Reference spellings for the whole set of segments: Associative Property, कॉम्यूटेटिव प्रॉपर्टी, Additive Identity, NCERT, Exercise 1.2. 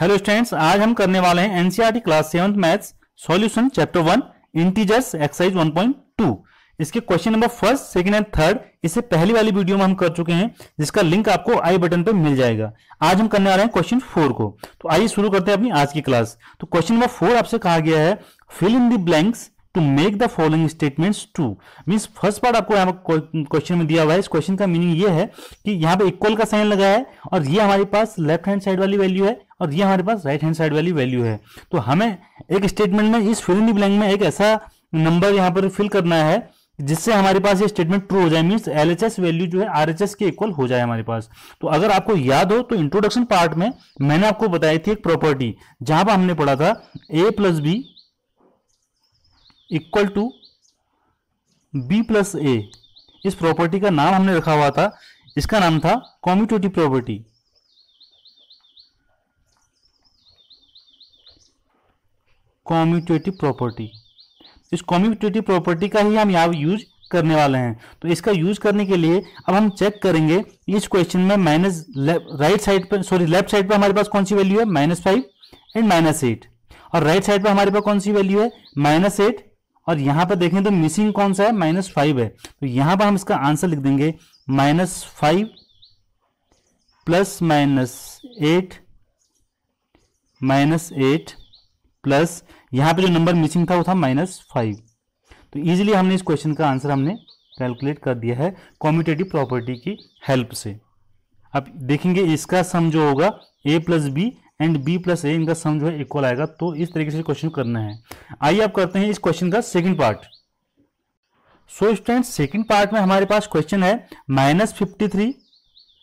Hello students, आज हम करने वाले हैं NCERT class 7 maths solution chapter 1 integers exercise 1.2। इसके question number first, second and third इससे पहली वाली वीडियो में हम कर चुके हैं, जिसका लिंक आपको आई बटन पे मिल जाएगा। आज हम करने वाले हैं क्वेश्चन 4 को। तो आइए शुरू करते हैं अपनी आज की क्लास। तो क्वेश्चन नंबर 4 आपसे कहा गया है fill in the blanks to make the following statements true. Means first part आपको यहाँ पर क्वेश्चन में दिया हुआ है। इस क्वेश्चन का मीनिंग ये है कि यहाँ पे इक्वल का साइन लगा है और ये हमारे पास लेफ्ट हैंड साइड वाली वैल्यू है और ये हमारे पास राइट हैंड साइड वाली वैल्यू है। तो हमें एक स्टेटमेंट में, इस फिल इन द ब्लैंक में एक ऐसा नंबर यहाँ पर फिल करना है जिससे हमारे पास ये स्टेटमेंट ट्रू हो जाए, मींस एलएचएस वैल्यू जो है आरएचएस के इक्वल हो जाए हमारे पास। तो अगर आपको याद हो तो इंट्रोडक्शन पार्ट में मैंने आपको बताई थी एक प्रॉपर्टी, जहां पर हमने पढ़ा था A plus B equal to B plus A. इस प्रॉपर्टी का नाम हमने रखा हुआ था, इसका नाम था कॉम्यूटेटिव प्रॉपर्टी। कॉम्यूटेटिव प्रॉपर्टी, इस कॉम्यूटेटिव प्रॉपर्टी का ही हम यहाँ यूज करने वाले हैं। तो इसका यूज करने के लिए अब हम चेक करेंगे इस क्वेश्चन में माइनस राइट साइड पर, सॉरी लेफ्ट साइड पर हमारे पास कौन सी वैल्यू है, -5 एंड -8, और राइट साइड पर हमारे पास कौन सी वैल्यू है, -8, और यहाँ पर देखें तो मिसिंग कौन सा है, -5 है। तो यहाँ पर हम इसका आंसर लिख देंगे -5 प्लस -8 प्लस यहाँ पे जो नंबर मिसिंग था वो था -5। तो इजीली हमने इस क्वेश्चन का आंसर हमने कैलकुलेट कर दिया है कॉम्यूटेटिव प्रॉपर्टी की हेल्प से। अब देखेंगे इसका सम जो होगा a plus B and b plus A, इनका सम जो है इक्वल आएगा। तो इस तरीके से क्वेश्चन करना है। आइए आप करते हैं इस क्वेश्चन का second part. So students, second part में हमारे पास क्वेश्चन है -53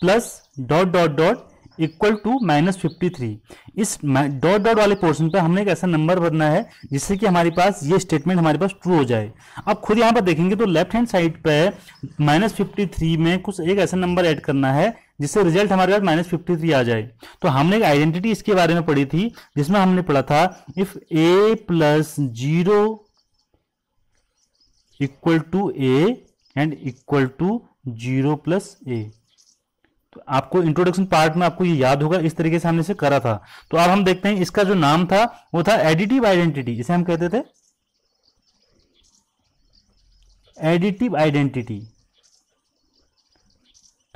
plus dot dot dot equal to -53। इस डॉट डॉट वाले पोर्शन पे हमने एक ऐसा नंबर भरना है जिससे कि हमारे पास ये स्टेटमेंट हमारे पास ट्रू हो जाए। अब खुद यहाँ पर देखेंगे तो लेफ्ट हैंड साइड पे -53 में कुछ एक ऐसा नंबर ऐड करना है जिससे रिजल्ट हमारे पास -53 आ जाए। तो हमने एक आइडेंटिटी इसके बारे में पढ़ी थी, जिसमें हमने पढ़ा था if A plus 0 equal to A and equal to 0 plus A. तो आपको इंट्रोडक्शन पार्ट में आपको ये याद होगा, इस तरीके से हमने इसे करा था। तो अब हम देखते हैं इसका जो नाम था वो था एडिटिव आइडेंटिटी, जिसे हम कहते थे एडिटिव आइडेंटिटी।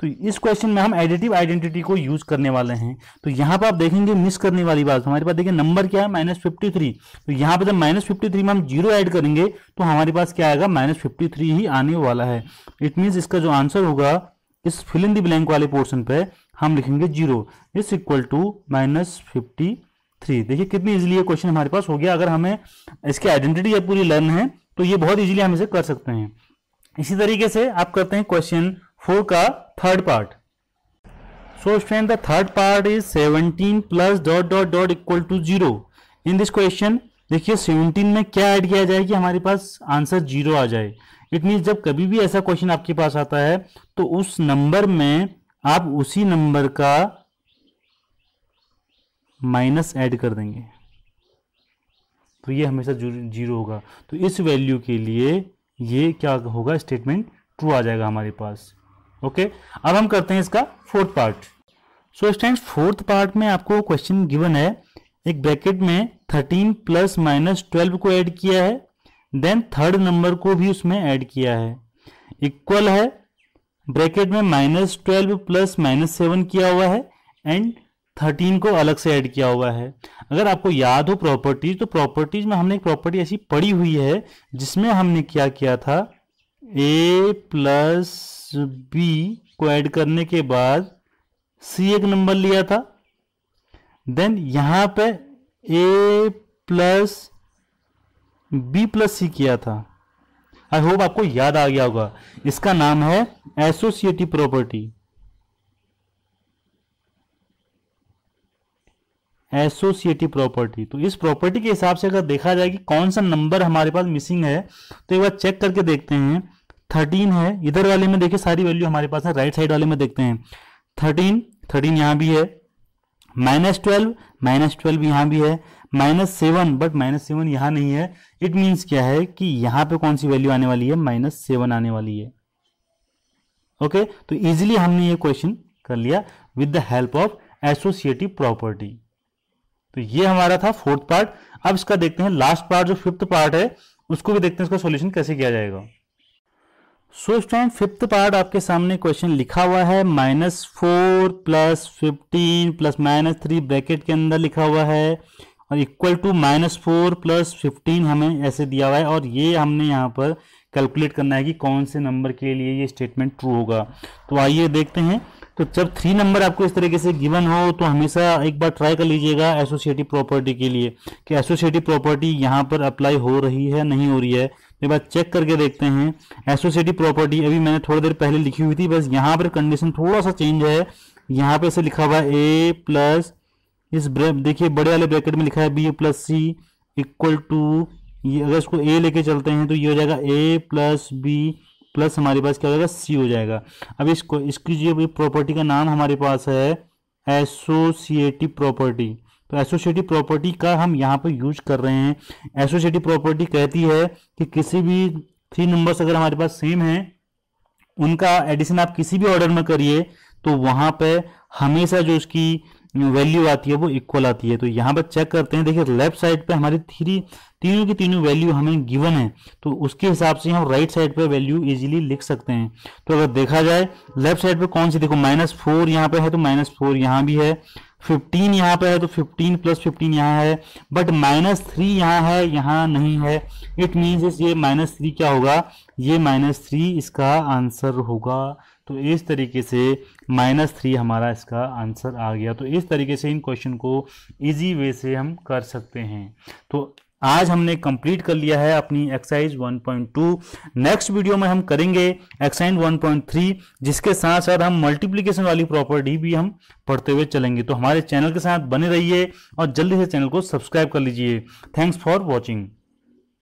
तो इस क्वेश्चन में हम एडिटिव आइडेंटिटी को यूज करने वाले हैं। तो यहाँ पर आप देखेंगे मिस करने वाली बात, हमारे पास देखिए नंबर क्या है -53। तो यहाँ पर जब -53 में हम 0 ऐड करेंगे तो हमारे पास क्या आएगा, -53 ही आने वाला है। इट मीन्स इसका जो आंसर होगा इस फिल इन द ब्लैंक वाले पोर्शन पे हम लिखेंगे 0 इज इक्वल टू -53। देखिए कितनी इजीली ये क्वेश्चन हमारे पास हो गया। अगर हमें इसकी आइडेंटिटी या पूरी लर्न है तो ये बहुत इजीली हम इसे कर सकते हैं। इसी तरीके से आप करते हैं क्वेश्चन 4 का third part. So student, the third part is 17 plus dot dot dot equal to 0। In this question देखिए 17 में क्या ऐड किया जाए कि हमारे पास आंसर 0 आ जाए। इट मीन्स जब कभी भी ऐसा क्वेश्चन आपके पास आता है तो उस नंबर में आप उसी नंबर का माइनस ऐड कर देंगे, तो ये हमेशा 0 होगा। तो इस वैल्यू के लिए ये क्या होगा, स्टेटमेंट ट्रू आ जाएगा हमारे पास। ओके, अब हम करते हैं इसका fourth part. So students, fourth part में आपको क्वेश्चन गिवन है, एक ब्रैकेट में 13 प्लस -12 को ऐड किया है, देन थर्ड नंबर को भी उसमें ऐड किया है, इक्वल है ब्रैकेट में -12 प्लस -7 किया हुआ है एंड 13 को अलग से ऐड किया हुआ है। अगर आपको याद हो प्रॉपर्टीज, तो प्रॉपर्टीज में हमने एक प्रॉपर्टी ऐसी पड़ी हुई है जिसमें हमने क्या किया था, ए प्लस बी को ऐड करने के बाद सी एक नंबर लिया था, देन यहाँ पे A plus B plus C किया था। आई होप आपको याद आ गया होगा। इसका नाम है एसोसिएटिव प्रॉपर्टी। Associative property. तो इस प्रॉपर्टी के हिसाब से अगर देखा जाए कि कौन सा नंबर हमारे पास मिसिंग है, तो एक बार चेक करके देखते हैं। 13 है, इधर वाले में देखिए सारी वैल्यू हमारे पास है, राइट साइड वाले में देखते हैं 13 यहाँ भी है, -12 यहाँ भी है, -7 बट -7 यहाँ नहीं है। इट मीन्स क्या है कि यहाँ पे कौन सी वैल्यू आने वाली है, -7 आने वाली है। ओके, तो इजीली हमने ये क्वेश्चन कर लिया with the help of associative property. तो ये हमारा था फोर्थ पार्ट। अब इसका देखते हैं लास्ट पार्ट जो फिफ्थ पार्ट है, उसको भी देखते हैं इसका सॉल्यूशन कैसे किया जाएगा। सो स्टूडेंट फिफ्थ पार्ट आपके सामने क्वेश्चन लिखा हुआ है -4 + 15 ± 3 ब्रैकेट के अंदर लिखा हुआ है और इक्वल टू -4 + 15 हमें ऐसे दिया हुआ है और ये हमने यहाँ पर कैलकुलेट करना है कि कौन से नंबर के लिए ये स्टेटमेंट ट्रू होगा। तो आइए देखते हैं। तो जब 3 नंबर आपको इस तरीके से गिवन हो तो हमेशा एक बार ट्राई कर लीजिएगा एसोसिएटिव प्रॉपर्टी के लिए कि एसोसिएटिव प्रॉपर्टी यहाँ पर अप्लाई हो रही है नहीं हो रही है। एक बार चेक करके देखते हैं। एसोसिएटिव प्रॉपर्टी अभी मैंने थोड़ी देर पहले लिखी हुई थी, बस यहाँ पर कंडीशन थोड़ा सा चेंज है। यहाँ पर ऐसे लिखा हुआ है A+ इस देखिए बड़े वाले ब्रैकेट में लिखा है B+C इक्वल टू ये, अगर इसको A लेके चलते हैं तो ये हो जाएगा A+B प्लस हमारे पास क्या हो जाएगा C हो जाएगा। अब इसको इसकी जो प्रॉपर्टी का नाम हमारे पास है एसोसिएटिव प्रॉपर्टी। तो एसोसिएटिव प्रॉपर्टी का हम यहाँ पर यूज कर रहे हैं। एसोसिएटिव प्रॉपर्टी कहती है कि किसी भी 3 नंबर्स अगर हमारे पास सेम हैं उनका एडिशन आप किसी भी ऑर्डर में करिए तो वहाँ पे हमेशा जो उसकी वैल्यू आती है वो इक्वल आती है। तो यहाँ पर चेक करते हैं। देखिए लेफ्ट साइड पे हमारी तीनों की तीनों वैल्यू हमें गिवन है तो उसके हिसाब से हम राइट साइड पे वैल्यू इजीली लिख सकते हैं। तो अगर देखा जाए लेफ्ट साइड पे कौन सी, देखो -4 यहाँ पे है तो -4 यहाँ भी है, 15 यहाँ पे है तो 15 + 15 यहाँ है, बट -3 यहाँ है यहाँ नहीं है। इट मीन्स ये -3 क्या होगा, ये -3 इसका आंसर होगा। तो इस तरीके से -3 हमारा इसका आंसर आ गया। तो इस तरीके से इन क्वेश्चन को इजी वे से हम कर सकते हैं। तो आज हमने कंप्लीट कर लिया है अपनी एक्सरसाइज 1.2। नेक्स्ट वीडियो में हम करेंगे एक्सरसाइज 1.3 जिसके साथ साथ हम मल्टीप्लिकेशन वाली प्रॉपर्टी भी हम पढ़ते हुए चलेंगे। तो हमारे चैनल के साथ बने रहिए और जल्दी से चैनल को सब्सक्राइब कर लीजिए। Thanks for watching.